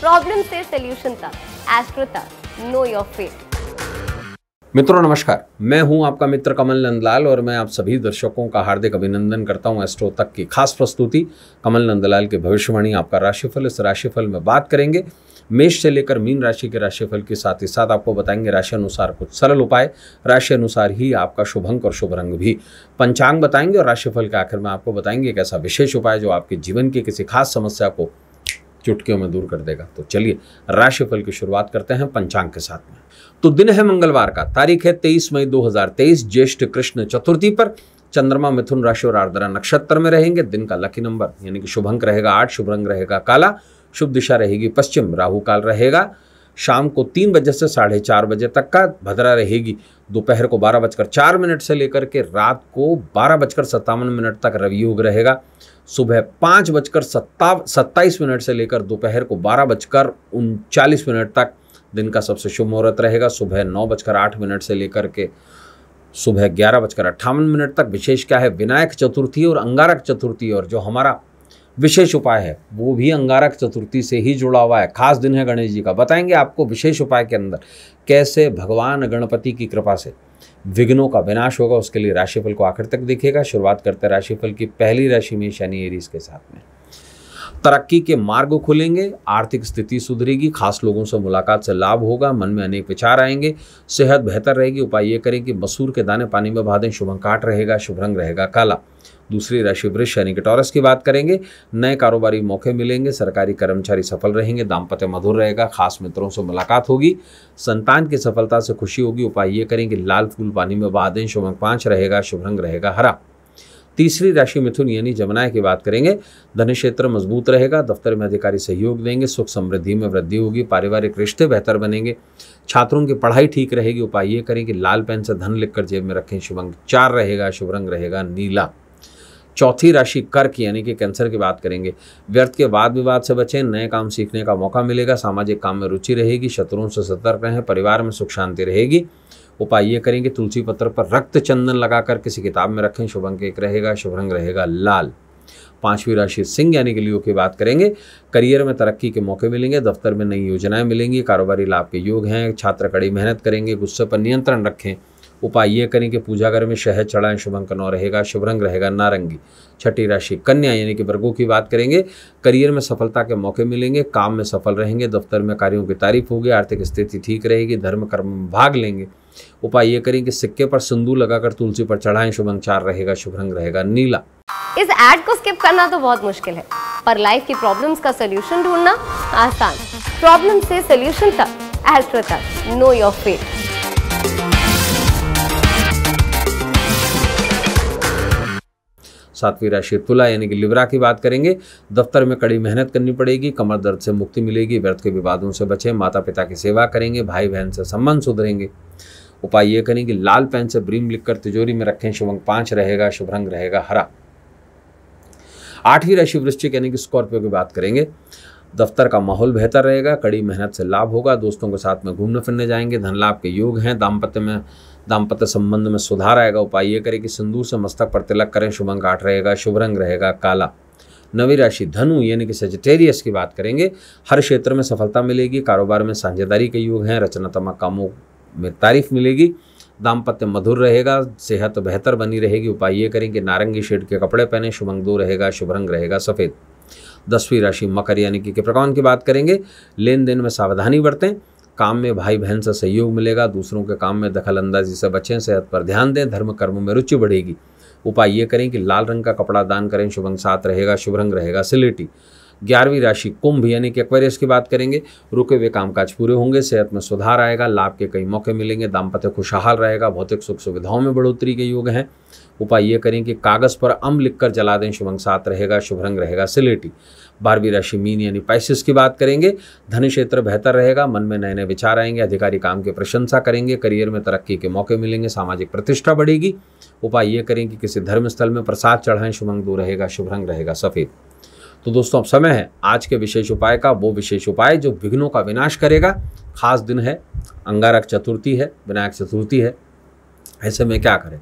Problem से solution तक, astro तक, नो योर फेट। मित्रों नमस्कार, मैं हूं आपका मित्र कमल नंदलाल और मैं आप सभी दर्शकों का हार्दिक अभिनंदन करता हूं। एस्ट्रो तक की खास प्रस्तुति कमल नंदलाल के भविष्यवाणी आपका राशिफल। इस राशिफल में बात करेंगे मेष से लेकर मीन राशि के राशिफल के साथ ही साथ आपको बताएंगे राशि अनुसार कुछ सरल उपाय, राशि अनुसार ही आपका शुभ अंक और शुभ रंग भी, पंचांग बताएंगे और राशिफल के आखिर में आपको बताएंगे एक ऐसा विशेष उपाय जो आपके जीवन की किसी खास समस्या को चुटकियों में दूर कर देगा। तो चलिए राशिफल की शुरुआत करते हैं पंचांग के साथ में। तो दिन है मंगलवार का, तारीख है 23 मई 2023, ज्येष्ठ कृष्ण चतुर्थी पर चंद्रमा मिथुन राशि और आर्द्रा नक्षत्र में रहेंगे। दिन का लकी नंबर यानी कि शुभ अंक रहेगा 8, शुभ रंग रहेगा काला, शुभ दिशा रहेगी पश्चिम, राहु काल रहेगा। शाम को 3 बजे से 4:30 बजे तक का भद्रा रहेगी। दोपहर को 12:04 से लेकर के रात को 12:57 तक रवि योग रहेगा। सुबह 5:27 से लेकर दोपहर को 12:39 तक दिन का सबसे शुभ मुहूर्त रहेगा। सुबह 9:08 से लेकर के सुबह 11:58 तक। विशेष क्या है, विनायक चतुर्थी और अंगारक चतुर्थी, और जो हमारा विशेष उपाय है वो भी अंगारक चतुर्थी से ही जुड़ा हुआ है। खास दिन है गणेश जी का, बताएंगे आपको विशेष उपाय के अंदर कैसे भगवान गणपति की कृपा से विघ्नों का विनाश होगा। उसके लिए राशिफल को आखिर तक देखिएगा। शुरुआत करते हैं राशिफल की पहली राशि में, शनि एरीज के साथ में। तरक्की के मार्ग खुलेंगे, आर्थिक स्थिति सुधरेगी, खास लोगों से मुलाकात से लाभ होगा, मन में अनेक विचार आएंगे, सेहत बेहतर रहेगी। उपाय ये करें कि मसूर के दाने पानी में भा दें। शुभ अंक 8 रहेगा, शुभ रंग रहेगा काला। दूसरी राशि वृष, शनि के टॉरस की बात करेंगे। नए कारोबारी मौके मिलेंगे, सरकारी कर्मचारी सफल रहेंगे, दाम्पत्य मधुर रहेगा, खास मित्रों से मुलाकात होगी, संतान की सफलता से खुशी होगी। उपाय ये करें कि लाल फूल पानी में बहा दें। शुभ अंक 5 रहेगा, शुभ रंग रहेगा हरा। तीसरी राशि मिथुन यानी जमुना की बात करेंगे। धन क्षेत्र मजबूत रहेगा, दफ्तर में अधिकारी सहयोग देंगे, सुख समृद्धि में वृद्धि होगी, पारिवारिक रिश्ते बेहतर बनेंगे, छात्रों की पढ़ाई ठीक रहेगी। उपाय ये करें कि लाल पेन से धन लिखकर जेब में रखें। शुभ अंक 4 रहेगा, शुभ रंग रहेगा नीला। चौथी राशि कर्क यानी कि कैंसर की बात करेंगे। व्यर्थ के वाद विवाद से बचें, नए काम सीखने का मौका मिलेगा, सामाजिक काम में रुचि रहेगी, शत्रुओं से सतर्क रहें, परिवार में सुख शांति रहेगी। उपाय ये करेंगे तुलसी पत्र पर रक्त चंदन लगाकर किसी किताब में रखें। शुभ अंक 1 रहेगा, शुभ रंग रहेगा लाल। पांचवी राशि सिंह यानी कि लियो की बात करेंगे। करियर में तरक्की के मौके मिलेंगे, दफ्तर में नई योजनाएं मिलेंगी, कारोबारी लाभ के योग हैं, छात्र कड़ी मेहनत करेंगे, गुस्से पर नियंत्रण रखें। उपाय ये करें कि पूजाघर में शहद चढ़ाएं। शुभ अंक 9 रहेगा, शुभ रंग रहेगा नारंगी। छठी राशि कन्या यानी कि वर्गों की बात करेंगे। करियर में सफलता के मौके मिलेंगे, काम में सफल रहेंगे, दफ्तर में कार्यों की तारीफ होगी, आर्थिक स्थिति ठीक रहेगी, धर्म कर्म में भाग लेंगे। उपाय ये करें कि सिक्के पर सिंदूर लगाकर तुलसी पर चढ़ाएं। शुभ अंक 4 रहेगा, शुभ रंग रहेगा नीला। इस एड को स्किप करना तो बहुत मुश्किल है, पर लाइफ की प्रॉब्लम्स का सलूशन ढूंढना आसान। प्रॉब्लम से सलूशन तक, एस्ट्रो तक, नो योर फेट। सातवीं राशि तुला यानी कि लिब्रा की बात करेंगे। दफ्तर में कड़ी मेहनत करनी पड़ेगी, कमर दर्द से मुक्ति मिलेगी, व्यर्थ के विवादों से बचें, माता पिता की सेवा करेंगे, भाई बहन से संबंध सुधरेंगे। उपाय ये करें कि लाल पेन से ब्रीम लिखकर तिजोरी में रखें। शुभ अंक 5 रहेगा, शुभ रंग रहेगा हरा। आठवीं राशि वृश्चिक यानी कि स्कॉर्पियो की बात करेंगे। दफ्तर का माहौल बेहतर रहेगा, कड़ी मेहनत से लाभ होगा, दोस्तों के साथ में घूमने फिरने जाएंगे, धन लाभ के योग हैं, दाम्पत्य संबंध में सुधार आएगा। उपाय ये करें कि सिंदूर से मस्तक पर तिलक करें। शुभ अंक 8 रहेगा, शुभ रंग रहेगा काला। नवी राशि धनु यानी कि सेजिटेरियस की बात करेंगे। हर क्षेत्र में सफलता मिलेगी, कारोबार में साझेदारी के योग हैं, रचनात्मक कामों में तारीफ मिलेगी, दाम्पत्य मधुर रहेगा, सेहत बेहतर बनी रहेगी। उपाय ये करें कि नारंगी शेड के कपड़े पहने। शुभ अंक 2 रहेगा, शुभ रंग रहेगा सफ़ेद। 10वीं राशि मकर यानी कि कैप्रिकॉर्न की बात करेंगे। लेन देन में सावधानी बरतें, काम में भाई बहन से सहयोग मिलेगा, दूसरों के काम में दखल अंदाजी से बचें, सेहत पर ध्यान दें, धर्म कर्म में रुचि बढ़ेगी। उपाय ये करें कि लाल रंग का कपड़ा दान करें। शुभ अंक 7 रहेगा, शुभ रंग रहेगा सिलेटी। 11वीं राशि कुंभ यानी कि एक्वेरियस की बात करेंगे। रुके हुए कामकाज पूरे होंगे, सेहत में सुधार आएगा, लाभ के कई मौके मिलेंगे, दाम्पत्य खुशहाल रहेगा, भौतिक सुख सुविधाओं में बढ़ोतरी के योग हैं। उपाय ये करें कि कागज़ पर अम्ल लिखकर जला दें। शुभ अंक 7 रहेगा, शुभ रंग रहेगा सिलेटी। 12वीं राशि मीन यानी पाइसेस की बात करेंगे। धन क्षेत्र बेहतर रहेगा, मन में नए नए विचार आएंगे, अधिकारी काम की प्रशंसा करेंगे, करियर में तरक्की के मौके मिलेंगे, सामाजिक प्रतिष्ठा बढ़ेगी। उपाय ये करें कि किसी धर्म स्थल में प्रसाद चढ़ाएं। शुभ अंक 2 रहेगा, शुभ रंग रहेगा सफ़ेद। तो दोस्तों अब समय है आज के विशेष उपाय का, वो विशेष उपाय जो विघ्नों का विनाश करेगा। खास दिन है, अंगारक चतुर्थी है, विनायक चतुर्थी है, ऐसे में क्या करें।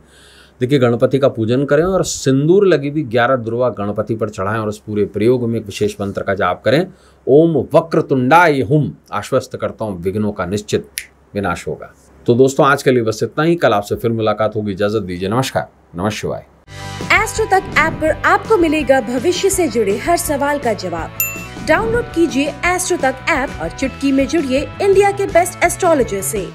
देखिए, गणपति का पूजन करें और सिंदूर लगी हुई 11 दुर्वा गणपति पर चढ़ाएं और उस पूरे प्रयोग में एक विशेष मंत्र का जाप करें, ओम वक्रतुंडाय हुम। आश्वस्त करता हूँ विघ्नों का निश्चित विनाश होगा। तो दोस्तों, आज के लिए बस इतना ही। कल आपसे फिर मुलाकात होगी। इजाजत दीजिए। नमस्कार। नमः शिवाय। एस्ट्रो तक ऐप पर आपको मिलेगा भविष्य से जुड़े हर सवाल का जवाब। डाउनलोड कीजिए एस्ट्रो तक ऐप और चुटकी में जुड़िए इंडिया के बेस्ट एस्ट्रोलॉजर से।